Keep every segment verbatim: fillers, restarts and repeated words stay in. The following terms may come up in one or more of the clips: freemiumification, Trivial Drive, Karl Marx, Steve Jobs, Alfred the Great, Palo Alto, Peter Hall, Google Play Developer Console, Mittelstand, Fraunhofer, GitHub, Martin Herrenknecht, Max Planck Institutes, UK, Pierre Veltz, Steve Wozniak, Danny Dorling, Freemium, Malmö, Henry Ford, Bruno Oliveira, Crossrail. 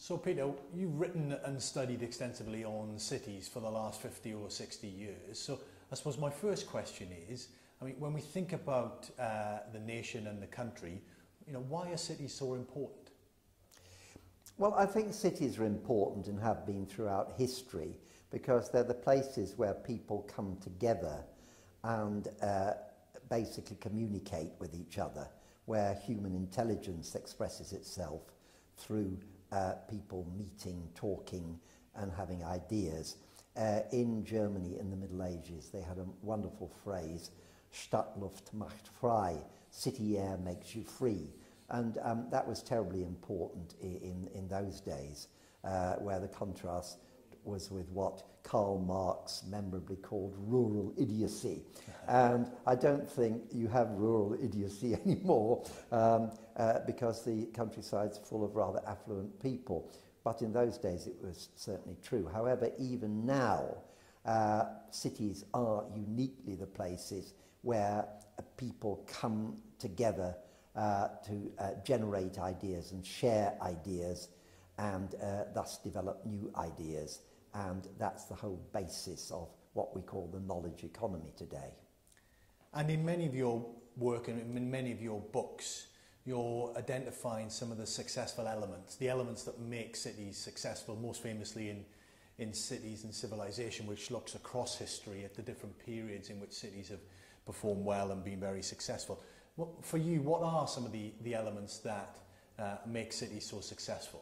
So Peter, you've written and studied extensively on cities for the last fifty or sixty years. So I suppose my first question is, I mean, when we think about uh, the nation and the country, you know, why are cities so important? Well, I think cities are important and have been throughout history because they're the places where people come together and uh, basically communicate with each other, where human intelligence expresses itself through Uh, people meeting, talking and having ideas. Uh, in Germany in the Middle Ages they had a wonderful phrase, Stadtluft macht frei, city air makes you free, and um, that was terribly important in, in those days uh, where the contrast was with what Karl Marx memorably called rural idiocy. And I don't think you have rural idiocy anymore um, uh, because the countryside's full of rather affluent people. But in those days it was certainly true. However, even now, uh, cities are uniquely the places where uh, people come together uh, to uh, generate ideas and share ideas and uh, thus develop new ideas. And that's the whole basis of what we call the knowledge economy today. And in many of your work and in many of your books, you're identifying some of the successful elements, the elements that make cities successful, most famously in, in Cities and Civilization, which looks across history at the different periods in which cities have performed well and been very successful. What, for you, what are some of the, the elements that uh, make cities so successful?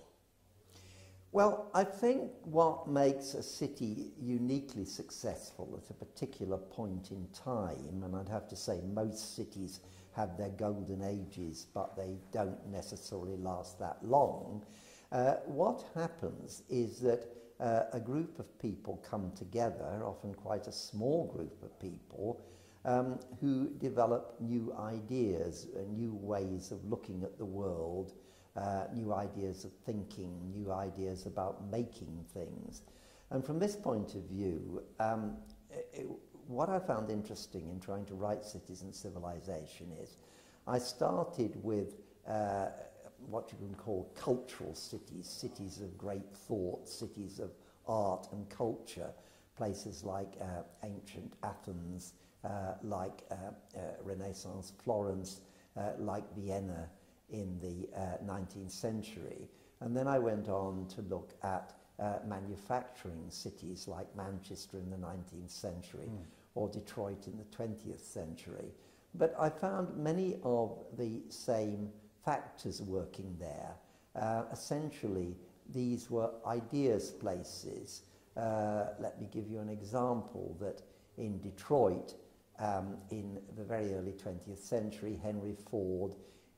Well, I think what makes a city uniquely successful at a particular point in time, and I'd have to say most cities have their golden ages, but they don't necessarily last that long. Uh, what happens is that uh, a group of people come together, often quite a small group of people, um, who develop new ideas, uh, new ways of looking at the world, Uh, new ideas of thinking, new ideas about making things. And from this point of view, um, it, what I found interesting in trying to write Cities and Civilization is I started with uh, what you can call cultural cities, cities of great thought, cities of art and culture, places like uh, ancient Athens, uh, like uh, uh, Renaissance Florence, uh, like Vienna, in the uh, nineteenth century. And then I went on to look at uh, manufacturing cities like Manchester in the nineteenth century mm. or Detroit in the twentieth century. But I found many of the same factors working there. Uh, essentially, these were ideas places. Uh, let me give you an example that in Detroit, um, in the very early twentieth century, Henry Ford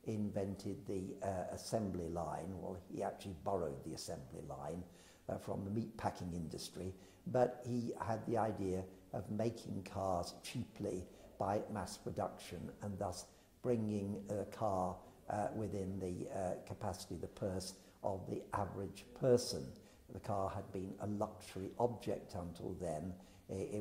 invented the uh, assembly line. Well, he actually borrowed the assembly line uh, from the meatpacking industry, but he had the idea of making cars cheaply by mass production and thus bringing a car uh, within the uh, capacity, the purse of the average person. The car had been a luxury object until then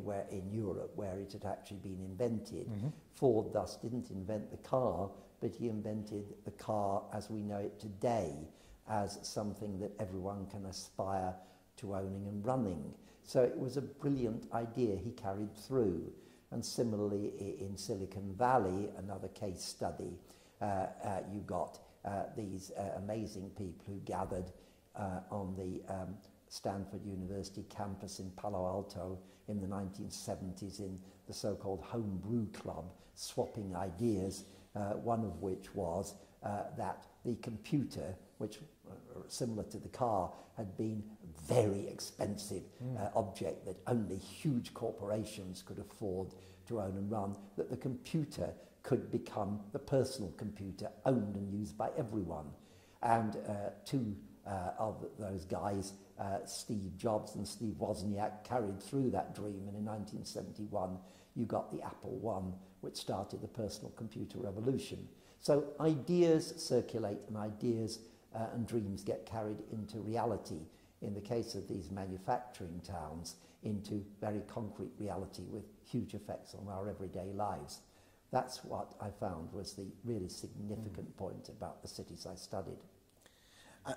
where in Europe, where it had actually been invented. Mm-hmm. Ford thus didn't invent the car, but he invented the car as we know it today, as something that everyone can aspire to owning and running. So it was a brilliant idea he carried through. And similarly in Silicon Valley, another case study, uh, uh, you got uh, these uh, amazing people who gathered uh, on the um, Stanford University campus in Palo Alto in the nineteen seventies in the so-called homebrew club, swapping ideas, uh, one of which was uh, that the computer, which uh, similar to the car, had been a very expensive mm. uh, object that only huge corporations could afford to own and run, that the computer could become the personal computer owned and used by everyone. And uh, two Uh, of those guys, uh, Steve Jobs and Steve Wozniak, carried through that dream, and in nineteen seventy-one you got the Apple one, which started the personal computer revolution. So ideas circulate and ideas uh, and dreams get carried into reality, in the case of these manufacturing towns, into very concrete reality with huge effects on our everyday lives. That's what I found was the really significant mm. point about the cities I studied.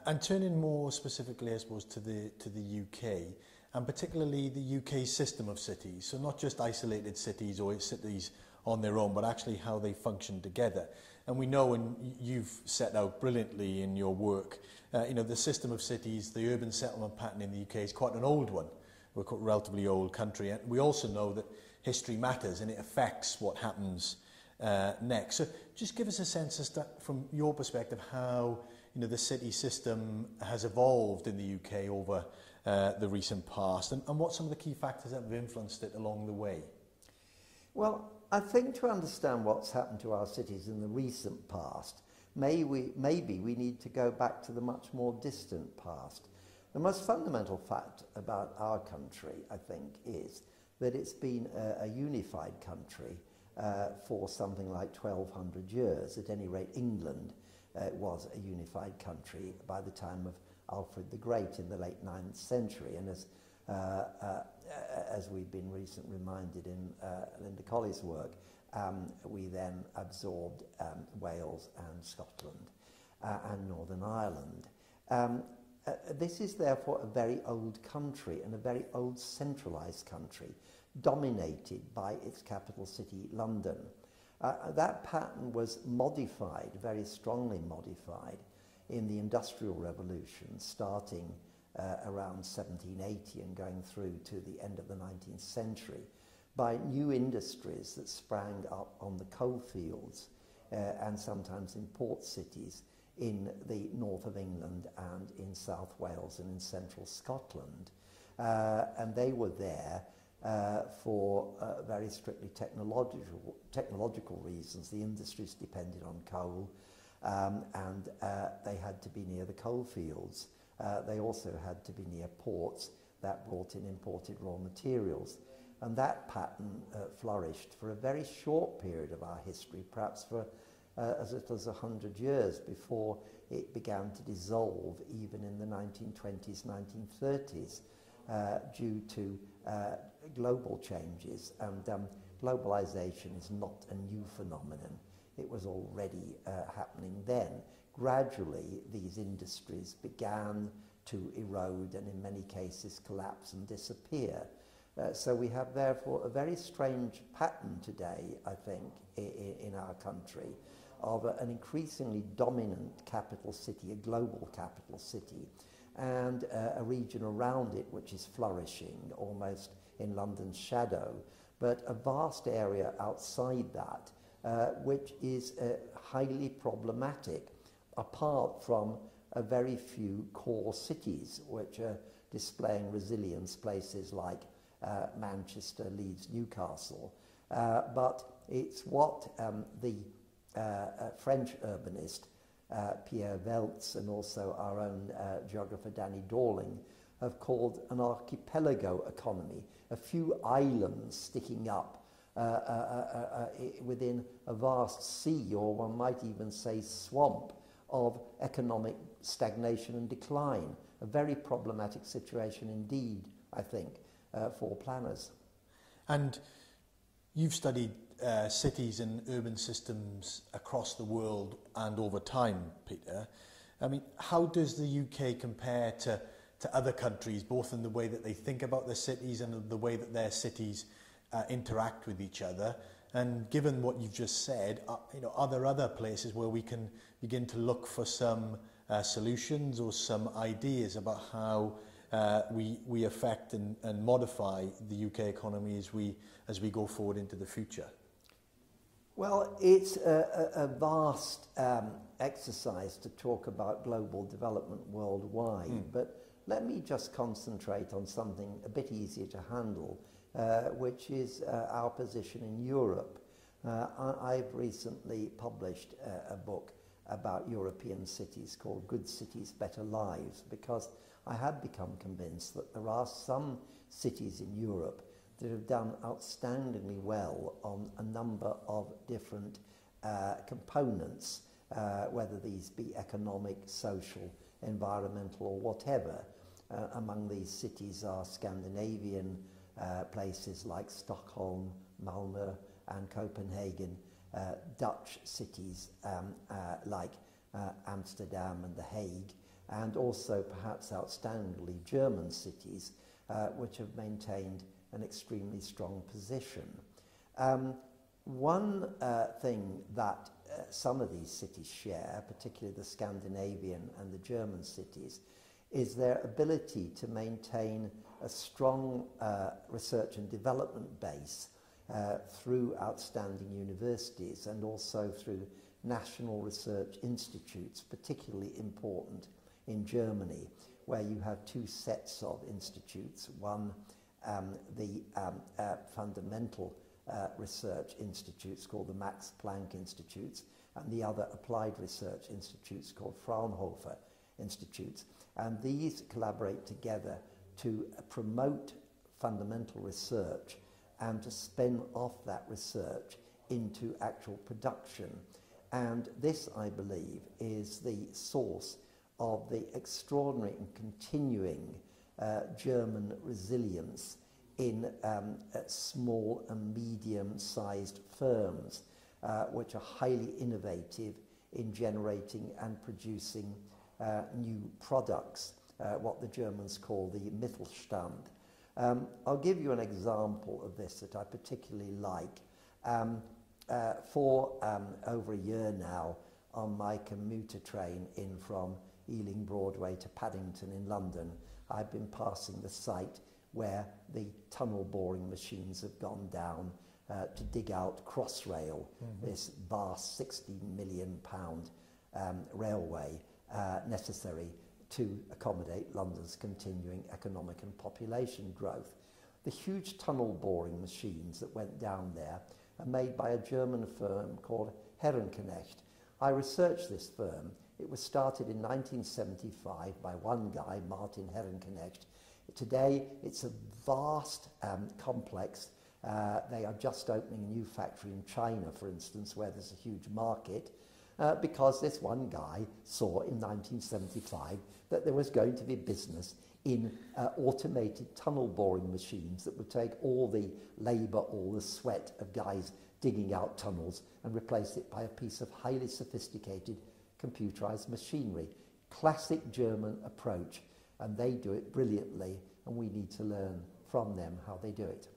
And turning more specifically, I suppose, to the to the U K, and particularly the U K system of cities, so not just isolated cities or cities on their own, but actually how they function together. And we know, and you've set out brilliantly in your work, uh, you know, the system of cities, the urban settlement pattern in the U K is quite an old one. We're quite a relatively old country, and we also know that history matters and it affects what happens uh, next. So just give us a sense as to, from your perspective, how you know, the city system has evolved in the U K over uh, the recent past, and, and what some of the key factors that have influenced it along the way. Well, I think to understand what's happened to our cities in the recent past, may we, maybe we need to go back to the much more distant past. The most fundamental fact about our country, I think, is that it's been a, a unified country uh, for something like twelve hundred years. At any rate, England Uh, was a unified country by the time of Alfred the Great in the late ninth century. And as, uh, uh, as we've been recently reminded in uh, Linda Colley's work, um, we then absorbed um, Wales and Scotland uh, and Northern Ireland. Um, uh, this is therefore a very old country and a very old centralised country, dominated by its capital city, London. Uh, that pattern was modified, very strongly modified, in the Industrial Revolution, starting uh, around seventeen eighty and going through to the end of the nineteenth century, by new industries that sprang up on the coal fields uh, and sometimes in port cities in the north of England and in South Wales and in central Scotland. Uh, and they were there Uh, for uh, very strictly technological, technological reasons. The industries depended on coal, um, and uh, they had to be near the coal fields. Uh, they also had to be near ports that brought in imported raw materials. And that pattern uh, flourished for a very short period of our history, perhaps for uh, as little as one hundred years, before it began to dissolve even in the nineteen twenties, nineteen thirties, uh, due to Uh, global changes, and um, globalization is not a new phenomenon. It was already uh, happening then. Gradually, these industries began to erode and in many cases collapse and disappear. Uh, so we have therefore a very strange pattern today, I think, i- in our country, of a, an increasingly dominant capital city, a global capital city, and uh, a region around it which is flourishing, almost in London's shadow, but a vast area outside that uh, which is uh, highly problematic, apart from a very few core cities which are displaying resilience, places like uh, Manchester, Leeds, Newcastle. Uh, but it's what um, the uh, uh, French urbanist Uh, Pierre Veltz and also our own uh, geographer Danny Dorling have called an archipelago economy, a few islands sticking up uh, uh, uh, uh, within a vast sea, or one might even say swamp, of economic stagnation and decline. A very problematic situation indeed, I think, uh, for planners. And you've studied Uh, cities and urban systems across the world and over time, Peter. I mean, how does the U K compare to, to other countries, both in the way that they think about their cities and the way that their cities uh, interact with each other? And given what you've just said, uh, you know, are there other places where we can begin to look for some uh, solutions or some ideas about how Uh, we, we affect and, and modify the U K economy as we, as we go forward into the future? Well, it's a, a vast um, exercise to talk about global development worldwide, mm. but let me just concentrate on something a bit easier to handle, uh, which is uh, our position in Europe. Uh, I, I've recently published a, a book about European cities called Good Cities, Better Lives, because I have become convinced that there are some cities in Europe that have done outstandingly well on a number of different uh, components, uh, whether these be economic, social, environmental, or whatever. Uh, among these cities are Scandinavian uh, places like Stockholm, Malmö, and Copenhagen, uh, Dutch cities um, uh, like uh, Amsterdam and The Hague, and also perhaps outstandingly German cities, uh, which have maintained an extremely strong position. Um, one uh, thing that uh, some of these cities share, particularly the Scandinavian and the German cities, is their ability to maintain a strong uh, research and development base uh, through outstanding universities and also through national research institutes, particularly important in Germany, where you have two sets of institutes. One, um, the um, uh, fundamental uh, research institutes called the Max Planck Institutes, and the other applied research institutes called Fraunhofer Institutes. And these collaborate together to promote fundamental research and to spin off that research into actual production. And this, I believe, is the source of the extraordinary and continuing uh, German resilience in um, uh, small and medium-sized firms, uh, which are highly innovative in generating and producing uh, new products, uh, what the Germans call the Mittelstand. Um, I'll give you an example of this that I particularly like. Um, Uh, for um, over a year now, on my commuter train in from Ealing Broadway to Paddington in London, I've been passing the site where the tunnel boring machines have gone down uh, to dig out Crossrail, mm-hmm. this vast sixteen million pound um, railway uh, necessary to accommodate London's continuing economic and population growth. The huge tunnel boring machines that went down there made by a German firm called Herrenknecht. I researched this firm. It was started in nineteen seventy-five by one guy, Martin Herrenknecht. Today, it's a vast um, complex. Uh, they are just opening a new factory in China, for instance, where there's a huge market, uh, because this one guy saw in nineteen seventy-five that there was going to be business in uh, automated tunnel boring machines that would take all the labour, all the sweat of guys digging out tunnels and replace it by a piece of highly sophisticated computerised machinery. Classic German approach, and they do it brilliantly, and we need to learn from them how they do it.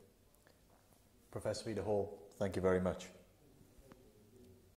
Professor Peter Hall, thank you very much.